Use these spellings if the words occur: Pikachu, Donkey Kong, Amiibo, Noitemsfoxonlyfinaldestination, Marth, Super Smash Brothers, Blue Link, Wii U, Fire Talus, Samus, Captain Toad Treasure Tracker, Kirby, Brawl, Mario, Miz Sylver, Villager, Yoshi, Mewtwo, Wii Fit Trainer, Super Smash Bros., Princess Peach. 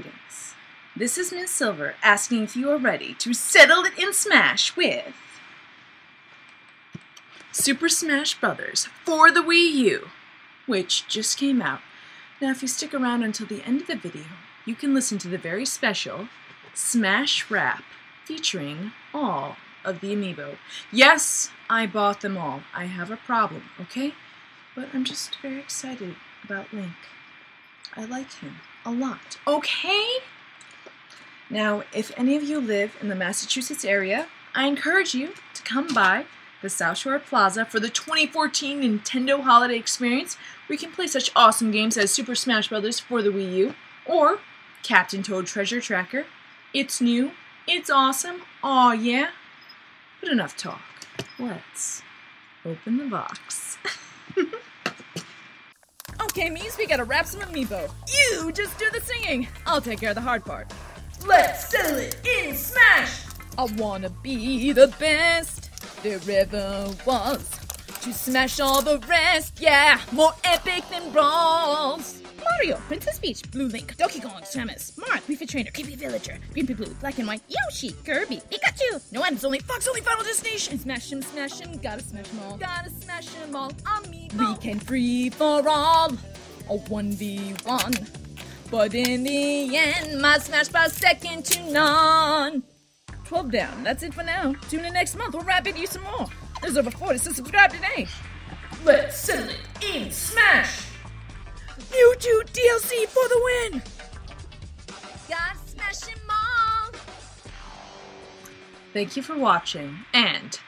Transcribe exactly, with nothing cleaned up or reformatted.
greetings. This is Miss Silver asking if you are ready to settle it in Smash with Super Smash Brothers for the Wii U, which just came out. Now if you stick around until the end of the video, you can listen to the very special Smash Wrap featuring all of the Amiibo. Yes, I bought them all. I have a problem, okay? But I'm just very excited about Link. I like him a lot, okay? Now, if any of you live in the Massachusetts area, I encourage you to come by the South Shore Plaza for the twenty fourteen Nintendo Holiday Experience, where you can play such awesome games as Super Smash Brothers for the Wii U, or Captain Toad Treasure Tracker. It's new, it's awesome, aw yeah. But enough talk. Let's open the box. Okay, Mies, we gotta wrap some Amiibo. You just do the singing. I'll take care of the hard part. Let's settle it in Smash! I wanna be the best there ever was, to smash all the rest, yeah! More epic than Brawls! Mario, Princess Peach, Blue Link, Donkey Kong, Samus, Marth, Wii Fit Trainer, Kirby, Villager, Green, Blue, Black and White, Yoshi, Kirby, Pikachu, Noitemsfoxonlyfinaldestination! Smash 'em, smash 'em, gotta smash 'em all, gotta smash 'em all, Amiibo! We can free for all, a one v one. But in the end, my Smash Bros second to none. twelve down, that's it for now. Tune in next month, we'll wrap it you some more. There's over forty, so subscribe today. Let's settle it in Smash! Mewtwo D L C for the win! Gotta smash 'em all! Thank you for watching, and